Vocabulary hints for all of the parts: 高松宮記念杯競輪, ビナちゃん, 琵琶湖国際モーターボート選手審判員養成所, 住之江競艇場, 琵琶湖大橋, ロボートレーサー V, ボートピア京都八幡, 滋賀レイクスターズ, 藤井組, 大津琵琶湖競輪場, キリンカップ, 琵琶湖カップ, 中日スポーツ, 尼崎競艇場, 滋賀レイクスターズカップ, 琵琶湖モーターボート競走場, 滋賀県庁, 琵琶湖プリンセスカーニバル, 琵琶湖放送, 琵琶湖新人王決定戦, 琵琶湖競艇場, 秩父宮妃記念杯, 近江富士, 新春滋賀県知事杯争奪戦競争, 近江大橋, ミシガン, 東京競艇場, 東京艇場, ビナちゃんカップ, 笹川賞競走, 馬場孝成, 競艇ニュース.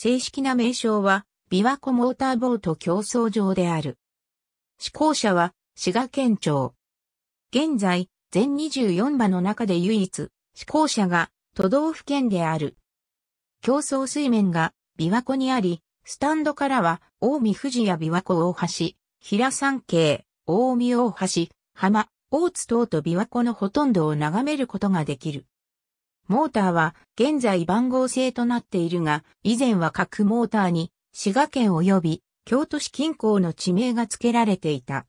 正式な名称は、琵琶湖モーターボート競走場である。施行者は、滋賀県庁。現在、全24馬の中で唯一、施行者が都道府県である。競走水面が琵琶湖にあり、スタンドからは、近江富士や琵琶湖大橋、平山渓、近江大橋、浜、大津等と琵琶湖のほとんどを眺めることができる。モーターは現在番号制となっているが、以前は各モーターに滋賀県及び京都市近郊の地名が付けられていた。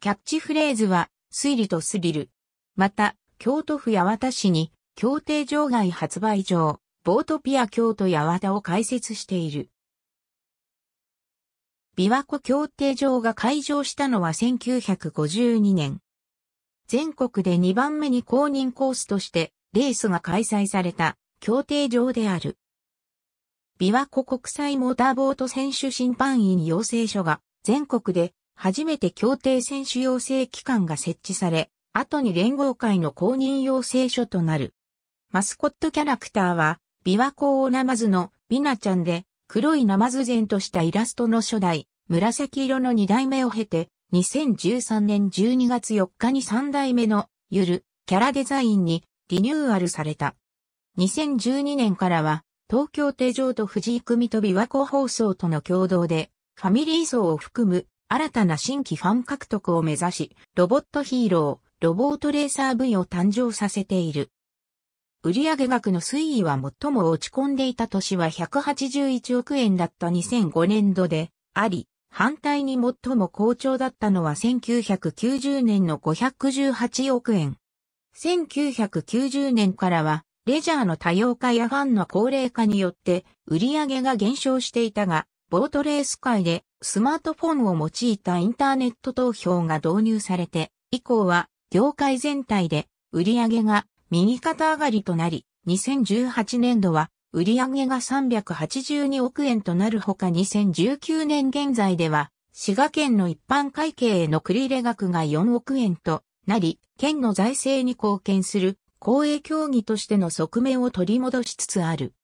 キャッチフレーズは推理とスリル。また、京都府八幡市に競艇場外発売場、ボートピア京都八幡を開設している。琵琶湖競艇場が開場したのは1952年。全国で2番目に公認コースとしてレースが開催された競艇場である。琵琶湖国際モーターボート選手審判員養成所が全国で初めて競艇選手養成機関が設置され、後に連合会の公認養成所となる。マスコットキャラクターは琵琶湖大ナマズのビナちゃんで、黒いナマズ然としたイラストの初代、紫色の2代目を経て、2013年12月4日に3代目のゆるキャラデザインにリニューアルされた。2012年からは、東京競艇場と藤井組と琵琶湖放送との共同で、ファミリー層を含む新たな新規ファン獲得を目指し、ロボットヒーロー、ロボートレーサー V を誕生させている。売上額の推移は最も落ち込んでいた年は181億円だった2005年度であり、反対に最も好調だったのは1990年の518億円。1990年からは、レジャーの多様化やファンの高齢化によって売上が減少していたが、ボートレース界でスマートフォンを用いたインターネット投票が導入されて、以降は業界全体で売上が右肩上がりとなり、2018年度は売上が382億円となるほか2019年現在では、滋賀県の一般会計への繰入れ額が4億円となり、県の財政に貢献する公営競技としての側面を取り戻しつつある。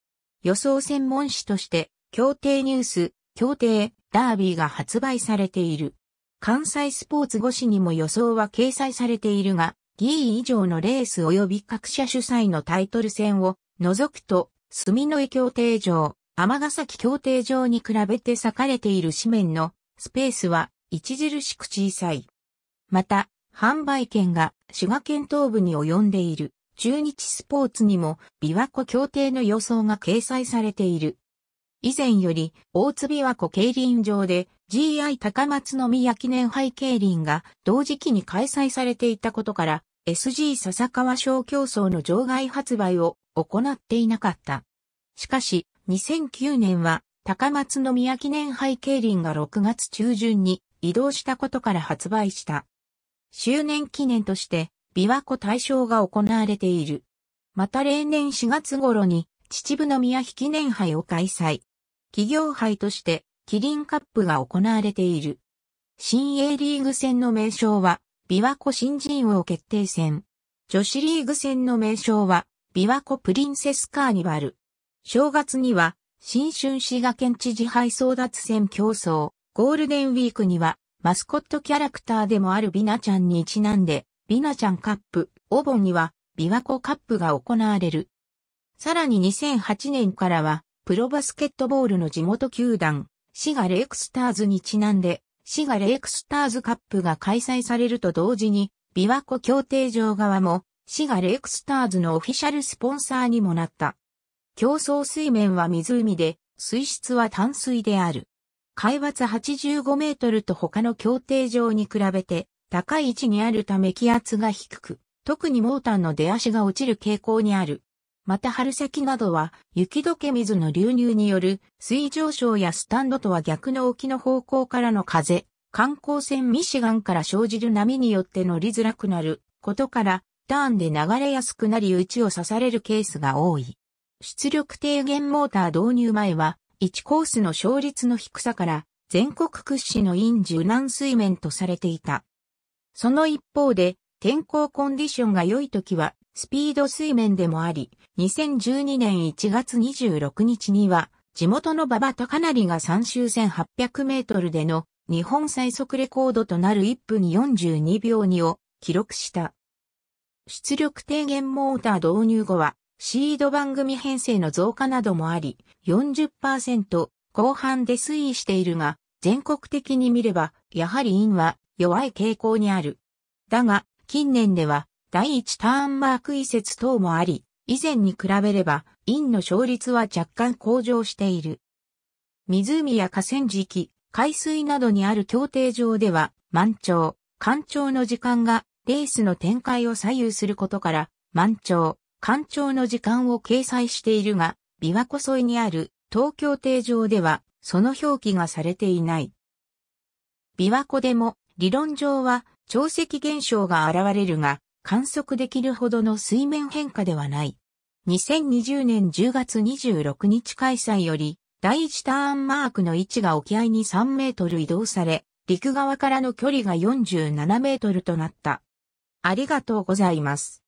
予想専門誌として、競艇ニュース、競艇、ダービーが発売されている。関西スポーツ5紙にも予想は掲載されているが、議員以上のレース及び各社主催のタイトル戦を除くと、住之江競艇場、尼崎競艇場に比べて割かれている紙面のスペースは著しく小さい。また、販売権が滋賀県東部に及んでいる中日スポーツにも琵琶湖競艇の予想が掲載されている。以前より大津琵琶湖競輪場で GI 高松宮記念杯競輪が同時期に開催されていたことから、SG 笹川賞競走の場外発売を行っていなかった。しかし、2009年は高松宮記念杯競輪が6月中旬に移動したことから発売した。周年記念として、琵琶湖大賞が行われている。また例年4月頃に、秩父宮妃記念杯を開催。企業杯として、キリンカップが行われている。新 A リーグ戦の名称は、琵琶湖新人王決定戦。女子リーグ戦の名称は、琵琶湖プリンセスカーニバル。正月には、新春滋賀県知事杯争奪戦競争。ゴールデンウィークには、マスコットキャラクターでもあるビナちゃんにちなんで、ビナちゃんカップ。お盆には、琵琶湖カップが行われる。さらに2008年からは、プロバスケットボールの地元球団、滋賀レイクスターズにちなんで、滋賀レイクスターズカップが開催されると同時に、琵琶湖競艇場側も、滋賀レイクスターズのオフィシャルスポンサーにもなった。競走水面は湖で、水質は淡水である。海抜85メートルと他の競艇場に比べて、高い位置にあるため気圧が低く、特にモーターの出足が落ちる傾向にある。また春先などは、雪解け水の流入による水上昇やスタンドとは逆の沖の方向からの風、観光船ミシガンから生じる波によって乗りづらくなることから、ターンで流れやすくなり打ちを刺されるケースが多い。出力低減モーター導入前は、1コースの勝率の低さから、全国屈指のイン柔軟水面とされていた。その一方で、天候コンディションが良い時は、スピード水面でもあり、2012年1月26日には、地元の馬場孝成が3周1800メートルでの日本最速レコードとなる1分42秒2を記録した。出力低減モーター導入後はシード番組編成の増加などもあり 40% 後半で推移しているが全国的に見ればやはりインは弱い傾向にある。だが近年では第1ターンマーク移設等もあり以前に比べればインの勝率は若干向上している。湖や河川敷、海水などにある競艇場では満潮、干潮の時間がレースの展開を左右することから、満潮、干潮の時間を掲載しているが、琵琶湖沿いにある東京艇場では、その表記がされていない。琵琶湖でも、理論上は潮汐現象が現れるが、観測できるほどの水面変化ではない。2020年10月26日開催より、第1ターンマークの位置が沖合に3メートル移動され、陸側からの距離が47メートルとなった。ありがとうございます。